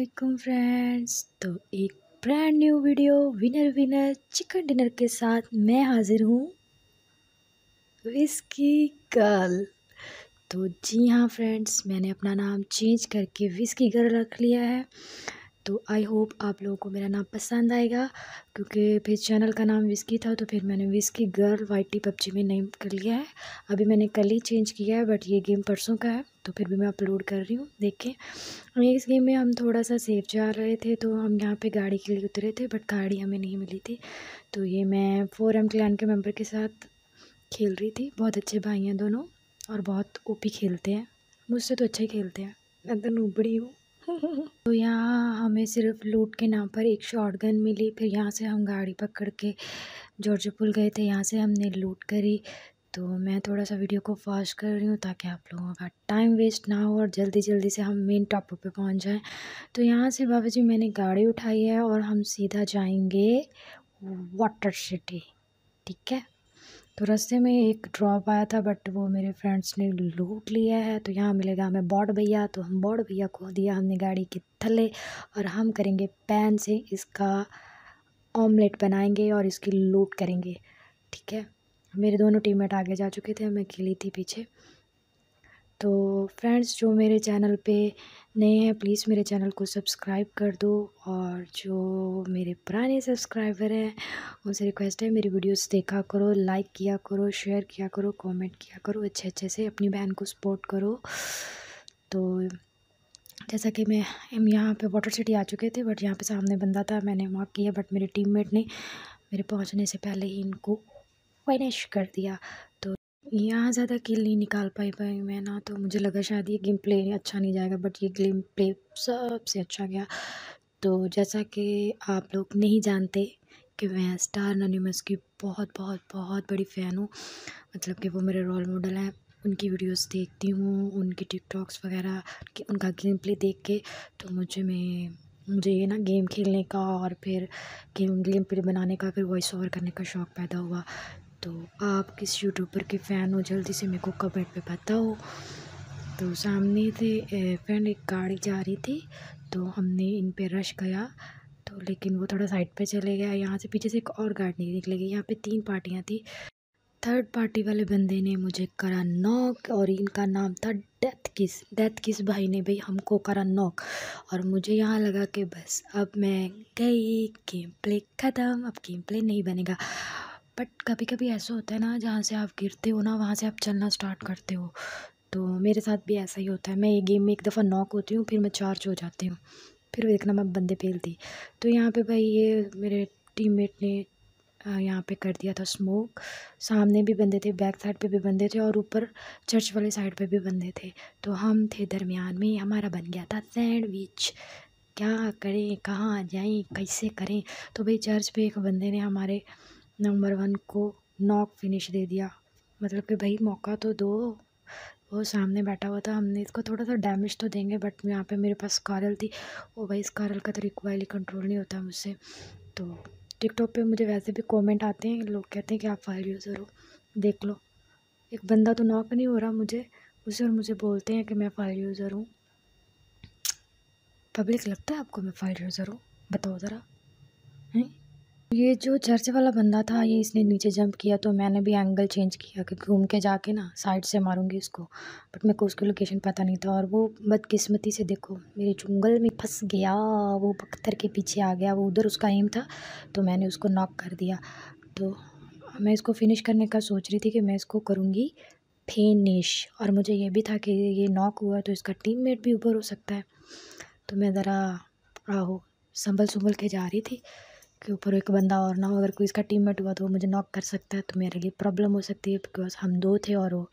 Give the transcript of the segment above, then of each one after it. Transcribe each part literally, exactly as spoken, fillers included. अस्सलामुअलैकुम फ्रेंड्स। तो एक brand new video winner winner chicken dinner के साथ मैं हाज़िर हूँ, विस्की गर्ल। तो जी हाँ फ्रेंड्स, मैंने अपना नाम चेंज करके विस्की गर्ल रख लिया है। तो आई होप आप लोगों को मेरा नाम पसंद आएगा, क्योंकि फिर चैनल का नाम विस्की था तो फिर मैंने whisky girl Y T PUBG में नेम कर लिया है। अभी मैंने कल ही चेंज किया है, बट ये गेम परसों का है तो फिर भी मैं अपलोड कर रही हूँ। देखें, इस गेम में हम थोड़ा सा सेफ जा रहे थे तो हम यहाँ पे गाड़ी के लिए उतरे थे, बट गाड़ी हमें नहीं मिली थी। तो ये मैं फोर एम क्लैन के मेंबर के साथ खेल रही थी। बहुत अच्छे भाई हैं दोनों और बहुत ओपी खेलते हैं, मुझसे तो अच्छा ही खेलते हैं, मैं तो नूबड़ी हूँ। तो यहाँ हमें सिर्फ लूट के नाम पर एक शॉटगन मिली। फिर यहाँ से हम गाड़ी पकड़ के जॉर्ज पुल गए थे, यहाँ से हमने लूट करी। तो मैं थोड़ा सा वीडियो को फास्ट कर रही हूँ ताकि आप लोगों का टाइम वेस्ट ना हो और जल्दी जल्दी से हम मेन टॉपिक पे पहुँच जाएँ। तो यहाँ से बाबा जी मैंने गाड़ी उठाई है और हम सीधा जाएंगे वाटर सिटी, ठीक है। तो रास्ते में एक ड्रॉप आया था बट वो मेरे फ्रेंड्स ने लूट लिया है। तो यहाँ मिलेगा हमें बॉड भैया, तो हम बॉड भैया को दिया हमने गाड़ी के थल्ले और हम करेंगे पैन से इसका ऑमलेट बनाएंगे और इसकी लूट करेंगे, ठीक है। मेरे दोनों टीममेट आगे जा चुके थे, मैं अकेली थी पीछे। तो फ्रेंड्स, जो मेरे चैनल पे नए हैं प्लीज़ मेरे चैनल को सब्सक्राइब कर दो, और जो मेरे पुराने सब्सक्राइबर हैं उनसे रिक्वेस्ट है मेरी वीडियोस देखा करो, लाइक किया करो, शेयर किया करो, कमेंट किया करो, अच्छे अच्छे से अपनी बहन को सपोर्ट करो। तो जैसा कि मैं हम यहाँ पे वाटर सिटी आ चुके थे, बट यहाँ पे सामने बंदा था, मैंने माफ किया बट मेरे टीममेट ने मेरे पहुँचने से पहले ही इनको फिनिश कर दिया। तो यहाँ ज़्यादा किल नहीं निकाल पाई पाई मैं ना, तो मुझे लगा शायद ये गेम प्ले अच्छा नहीं जाएगा, बट ये गेम प्ले सबसे अच्छा गया। तो जैसा कि आप लोग नहीं जानते कि मैं स्टार नॉनिमस की बहुत बहुत बहुत बड़ी फ़ैन हूँ, मतलब कि वो मेरे रोल मॉडल हैं। उनकी वीडियोस देखती हूँ, उनकी टिकटॉक्स वगैरह, उनका गेम प्ले देख के तो मुझे मैं मुझे ये ना गेम खेलने का और फिर गेम गेम प्ले बनाने का, फिर वॉइस ओवर करने का शौक़ पैदा हुआ। तो आप किस यूट्यूबर के फ़ैन हो जल्दी से मेरे को कमेंट पे बताओ। तो सामने थे फ्रेंड, एक गाड़ी जा रही थी तो हमने इन पे रश किया, तो लेकिन वो थोड़ा साइड पे चले गया। यहाँ से पीछे से एक और गाड़ी निकलेगी। यहाँ पे तीन पार्टियाँ थी। थर्ड पार्टी वाले बंदे ने मुझे करा नॉक, और इनका नाम था डेथ किस। डेथ किस भाई ने भाई हमको करा नॉक, और मुझे यहाँ लगा कि बस अब मैं गई, गेम प्ले ख़त्म, अब गेम प्ले नहीं बनेगा। बट कभी कभी ऐसा होता है ना, जहाँ से आप गिरते हो ना वहाँ से आप चलना स्टार्ट करते हो। तो मेरे साथ भी ऐसा ही होता है, मैं ये गेम में एक दफ़ा नॉक होती हूँ फिर मैं चार्ज हो जाती हूँ, फिर देखना मैं बंदे पेलती। तो यहाँ पे भाई ये मेरे टीममेट ने यहाँ पे कर दिया था स्मोक। सामने भी बंदे थे, बैक साइड पे भी बंदे थे और ऊपर चर्च वाले साइड पे भी बंदे थे। तो हम थे दरमियान में, हमारा बन गया था सैंडविच। क्या करें, कहाँ जाएँ, कैसे करें। तो भाई चर्च पे एक बंदे ने हमारे नंबर वन को नॉक फिनिश दे दिया, मतलब कि भाई मौका तो दो। वो सामने बैठा हुआ था, हमने इसको थोड़ा सा डैमेज तो देंगे, बट यहाँ पे मेरे पास स्कारल थी। वो भाई स्कारल का तो रिक्वायरली कंट्रोल नहीं होता मुझसे। तो टिकटॉक पे मुझे वैसे भी कमेंट आते हैं, लोग कहते हैं कि आप फायर यूज़र हो, देख लो एक बंदा तो नॉक नहीं हो रहा मुझे उसे, और मुझे बोलते हैं कि मैं फायर यूज़र हूँ। पब्लिक लगता है आपको मैं फायर यूज़र हूँ, बताओ ज़रा। ये जो चर्च वाला बंदा था, ये इसने नीचे जंप किया तो मैंने भी एंगल चेंज किया कि घूम के जाके ना साइड से मारूंगी इसको, बट मेरे को उसकी लोकेशन पता नहीं था। और वो बदकिस्मती से देखो मेरे जंगल में फंस गया, वो पत्थर के पीछे आ गया, वो उधर उसका एम था तो मैंने उसको नॉक कर दिया। तो मैं इसको फिनिश करने का सोच रही थी कि मैं इसको करूँगी फिनिश, और मुझे ये भी था कि ये नॉक हुआ तो इसका टीममेट भी ऊपर हो सकता है। तो मैं ज़रा आहो संभल संभल के जा रही थी के ऊपर एक बंदा और ना हो, अगर कोई इसका टीममेट हुआ तो वो मुझे नॉक कर सकता है, तो मेरे लिए प्रॉब्लम हो सकती है बिकॉज हम दो थे और वो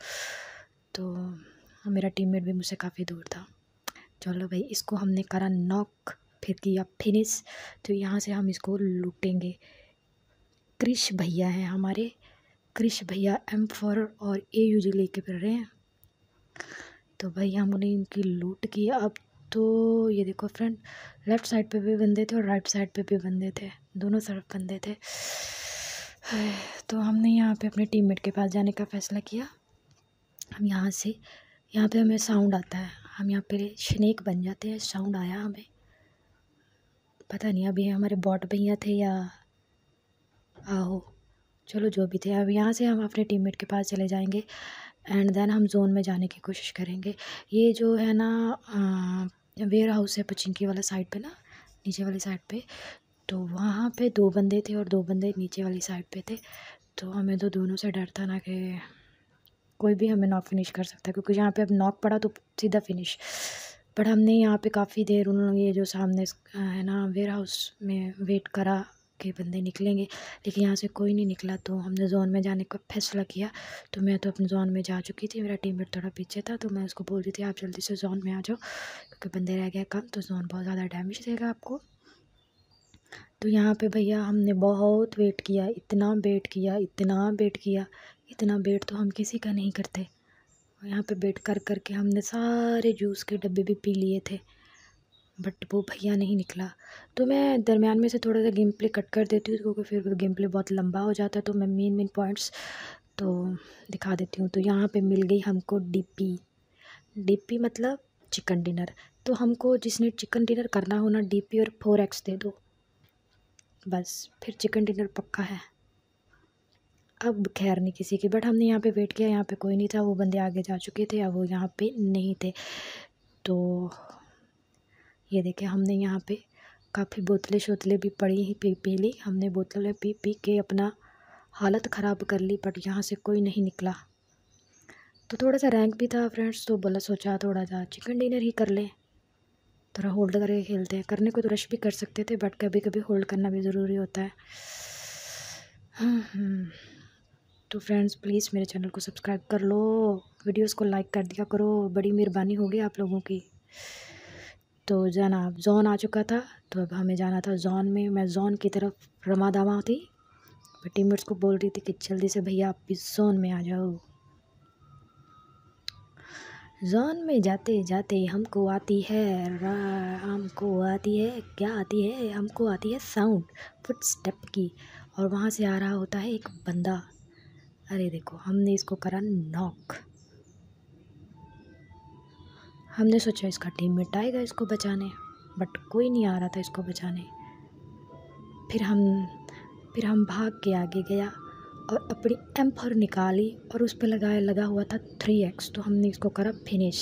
तो मेरा टीममेट भी मुझसे काफ़ी दूर था। चलो भाई, इसको हमने करा नॉक फिर किया फिनिश। तो यहाँ से हम इसको लूटेंगे। क्रिश भैया हैं हमारे, क्रिश भैया एम फोर और ए यू जी लेके फिर रहे हैं। तो भाई हमने इनकी लूट की। अब तो ये देखो फ्रेंड, लेफ़्ट साइड पे भी बंदे थे और राइट साइड पे भी बंदे थे, दोनों तरफ बंदे थे। तो हमने यहाँ पे अपने टीममेट के पास जाने का फ़ैसला किया। हम यहाँ से, यहाँ पे हमें साउंड आता है, हम यहाँ पे स्नेक बन जाते हैं। साउंड आया हमें, पता नहीं अभी हमारे बॉट भैया थे या आहो, चलो जो भी थे। अब यहाँ से हम अपने टीममेट के पास चले जाएंगे एंड देन हम जोन में जाने की कोशिश करेंगे। ये जो है ना वेयर हाउस है पचिंकी वाला साइड पे ना, नीचे वाली साइड पे, तो वहाँ पे दो बंदे थे और दो बंदे नीचे वाली साइड पे थे। तो हमें तो दोनों से डर था ना कि कोई भी हमें नॉक फिनिश कर सकता है, क्योंकि यहाँ पे अब नॉक पड़ा तो सीधा फिनिश। पर हमने यहाँ पे काफ़ी देर उन लोग ये जो सामने है ना वेयर हाउस में वेट करा के बंदे निकलेंगे, लेकिन यहाँ से कोई नहीं निकला। तो हमने जोन में जाने का फैसला किया। तो मैं तो अपने जोन में जा चुकी थी, मेरा टीममेट थोड़ा पीछे था, तो मैं उसको बोल रही थी आप जल्दी से जोन में आ जाओ क्योंकि बंदे रह गए कम, तो जोन बहुत ज़्यादा डैमेज देगा आपको। तो यहाँ पे भैया हमने बहुत वेट किया, इतना वेट किया, इतना वेट किया, इतना वेट तो हम किसी का नहीं करते। यहाँ पे वेट कर कर के हमने सारे जूस के डब्बे भी पी लिए थे, बट वो भैया नहीं निकला। तो मैं दरमियान में से थोड़ा सा गेम प्ले कट कर देती हूँ क्योंकि फिर गेम प्ले बहुत लंबा हो जाता है, तो मैं मेन मेन पॉइंट्स तो दिखा देती हूँ। तो यहाँ पे मिल गई हमको डीपी। डीपी मतलब चिकन डिनर। तो हमको जिसने चिकन डिनर करना हो ना, डीपी और फोर एक्स दे दो, बस फिर चिकन डिनर पक्का है। अब खैर नहीं किसी की, बट हमने यहाँ पे वेट किया, यहाँ पे कोई नहीं था, वो बंदे आगे जा चुके थे, अब वो यहाँ पे नहीं थे। तो ये देखे हमने यहाँ पे काफ़ी बोतलें शोतलें भी पड़ी ही पी पी ली, हमने बोतलें पी पी के अपना हालत ख़राब कर ली, बट यहाँ से कोई नहीं निकला। तो थोड़ा सा रैंक भी था फ्रेंड्स, तो बोला सोचा थोड़ा सा चिकन डिनर ही कर लें, थोड़ा होल्ड करके खेलते हैं। करने को तो रश भी कर सकते थे, बट कभी कभी होल्ड करना भी ज़रूरी होता है। तो फ्रेंड्स प्लीज़ मेरे चैनल को सब्सक्राइब कर लो, वीडियोस को लाइक कर दिया करो, बड़ी मेहरबानी होगी आप लोगों की। तो जनाब जोन आ चुका था, तो अब हमें जाना था जोन में। मैं जोन की तरफ रमा दामा थी, टीममेट्स को बोल रही थी कि जल्दी से भैया आप भी जोन में आ जाओ। जोन में जाते जाते हमको आती है रा हमको आती है क्या आती है हमको आती है साउंड फुटस्टेप की, और वहाँ से आ रहा होता है एक बंदा। अरे देखो हमने इसको करा नॉक। हमने सोचा इसका टीममेट आएगा इसको बचाने, बट कोई नहीं आ रहा था इसको बचाने। फिर हम फिर हम भाग के आगे गया और अपनी एम फोर निकाली और उस पर लगाया लगा हुआ था थ्री एक्स। तो हमने इसको करा फिनिश।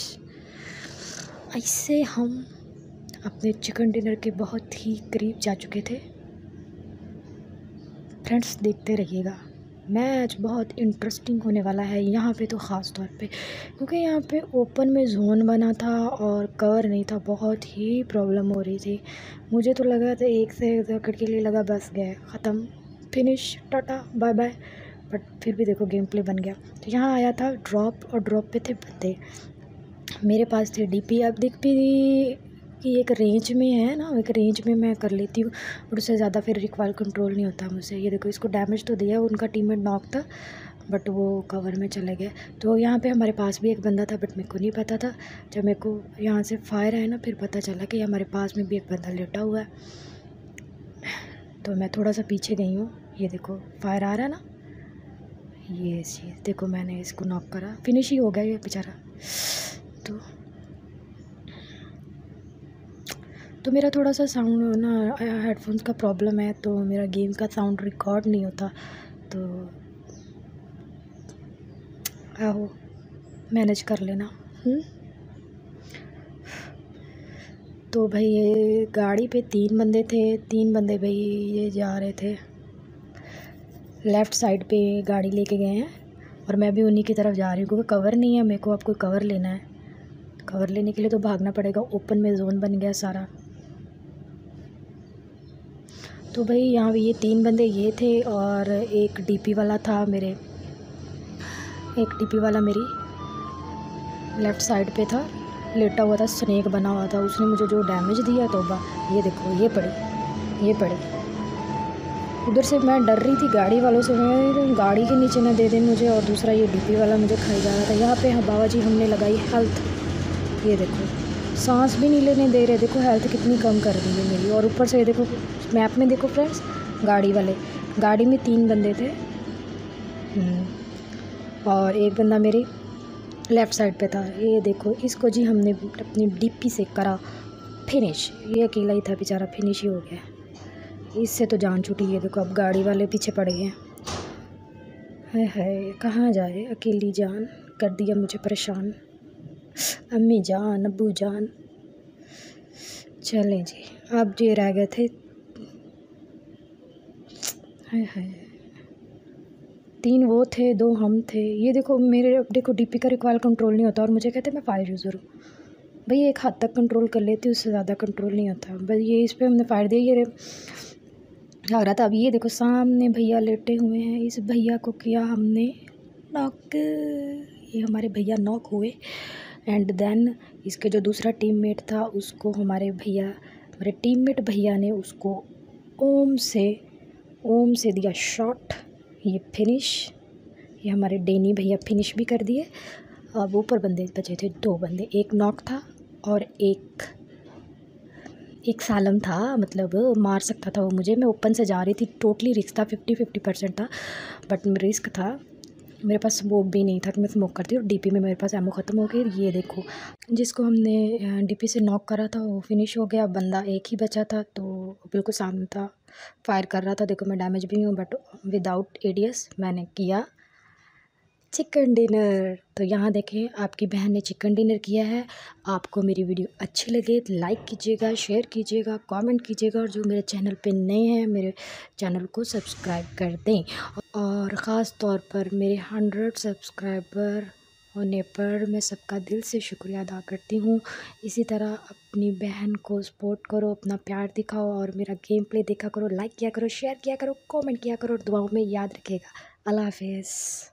ऐसे हम अपने चिकन डिनर के बहुत ही करीब जा चुके थे। फ्रेंड्स देखते रहिएगा, मैच बहुत इंटरेस्टिंग होने वाला है यहाँ पे, तो ख़ास तौर पे क्योंकि यहाँ पे ओपन में जोन बना था और कवर नहीं था, बहुत ही प्रॉब्लम हो रही थी। मुझे तो लगा था एक से एक विकेट के लिए लगा, बस गए ख़त्म finish tata bye bye, but फिर भी देखो गेम प्ले बन गया। तो यहाँ आया था ड्रॉप और ड्रॉप पे थे बंदे, मेरे पास थे डीपी। अब डीपी की एक रेंज में है ना, एक रेंज में मैं कर लेती हूँ, बट उससे ज़्यादा फिर रिकॉल कंट्रोल नहीं होता मुझसे। ये देखो इसको डैमेज तो दिया, उनका टीममेट नॉक था बट वो कवर में चले गए। तो यहाँ पे हमारे पास भी एक बंदा था, बट मेरे को नहीं पता था। जब मेरे को यहाँ से फायर आया ना, फिर पता चला कि हमारे पास में भी एक बंदा लेटा हुआ है। तो मैं थोड़ा सा पीछे गई हूँ, ये देखो फायर आ रहा है ना, ये चीज़ देखो मैंने इसको नॉक करा, फिनिश ही हो गया ये बेचारा। तो तो मेरा थोड़ा सा साउंड ना हेडफोन्स का प्रॉब्लम है, तो मेरा गेम का साउंड रिकॉर्ड नहीं होता। तो आओ मैनेज कर लेना। हुँ? तो भाई ये गाड़ी पे तीन बंदे थे, तीन बंदे भाई ये जा रहे थे लेफ़्ट साइड पे, गाड़ी लेके गए हैं और मैं भी उन्हीं की तरफ जा रही हूँ क्योंकि कवर नहीं है। मेरे को आपको कवर लेना है, कवर लेने के लिए तो भागना पड़ेगा। ओपन में जोन बन गया सारा। तो भाई यहाँ ये तीन बंदे ये थे और एक डीपी वाला था मेरे, एक डीपी वाला मेरी लेफ़्ट साइड पे था, लेटा हुआ था, स्नेक बना हुआ था। उसने मुझे जो डैमेज दिया तोबा, ये देखो ये पड़ी ये पड़ी। उधर से मैं डर रही थी गाड़ी वालों से, मैं गाड़ी के नीचे ना दे दें मुझे, और दूसरा ये डीपी वाला मुझे खाई जा रहा था। यहाँ पे बाबा जी हमने लगाई हेल्थ, ये देखो सांस भी नहीं लेने दे रहे, देखो हेल्थ कितनी कम कर दी है मेरी। और ऊपर से ये देखो मैप में देखो फ्रेंड्स, गाड़ी वाले, गाड़ी में तीन बंदे थे और एक बंदा मेरी लेफ़्ट साइड पे था। ये देखो इसको जी हमने अपनी डीपी से करा फिनिश। ये अकेला ही था बेचारा, फिनिश ही हो गया, इससे तो जान छूटी है। देखो अब गाड़ी वाले पीछे पड़ गए हैं। हाय कहाँ जाए, अकेली जान कर दिया मुझे परेशान। अम्मी जान, अब्बू जान। चलें जी, अब ये रह गए थे। हाय हाय, तीन वो थे, दो हम थे। ये देखो मेरे, देखो डीपी का रिकॉल कंट्रोल नहीं होता और मुझे कहते मैं फायर यूज़र हूँ। भाई एक हद तक कंट्रोल कर लेती, उससे ज़्यादा कंट्रोल नहीं होता। बस ये इस पर हमने फायर दिया, ये लग रहा था। अब ये देखो सामने भैया लेटे हुए हैं, इस भैया को किया हमने नॉक। ये हमारे भैया नॉक हुए एंड देन इसके जो दूसरा टीममेट था उसको हमारे भैया, हमारे टीममेट भैया ने उसको ओम से ओम से दिया शॉट। ये फिनिश, ये हमारे डेनी भैया फिनिश भी कर दिए। अब ऊपर बंदे बचे थे, दो बंदे, एक नॉक था और एक एक सालम था, मतलब मार सकता था वो मुझे। मैं ओपन से जा रही थी, टोटली रिस्क था, फिफ्टी फिफ्टी परसेंट था, बट रिस्क था। मेरे पास स्मोक भी नहीं था कि मैं स्मोक करती, और डीपी में मेरे पास एमो ख़त्म हो गई। ये देखो जिसको हमने डीपी से नॉक करा था वो फिनिश हो गया, बंदा एक ही बचा था, तो बिल्कुल सामने था, फायर कर रहा था। देखो मैं डैमेज भी हूँ बट विदाउट एडीएस मैंने किया चिकन डिनर। तो यहाँ देखें आपकी बहन ने चिकन डिनर किया है। आपको मेरी वीडियो अच्छी लगे तो लाइक कीजिएगा, शेयर कीजिएगा, कमेंट कीजिएगा, और जो मेरे चैनल पे नए हैं मेरे चैनल को सब्सक्राइब कर दें। और ख़ास तौर पर मेरे हंड्रेड सब्सक्राइबर होने पर मैं सबका दिल से शुक्रिया अदा करती हूँ। इसी तरह अपनी बहन को सपोर्ट करो, अपना प्यार दिखाओ, और मेरा गेम प्ले देखा करो, लाइक किया करो, शेयर किया करो, कॉमेंट किया करो, और दुआओं में याद रखेगा। अल्लाह हाफिज़।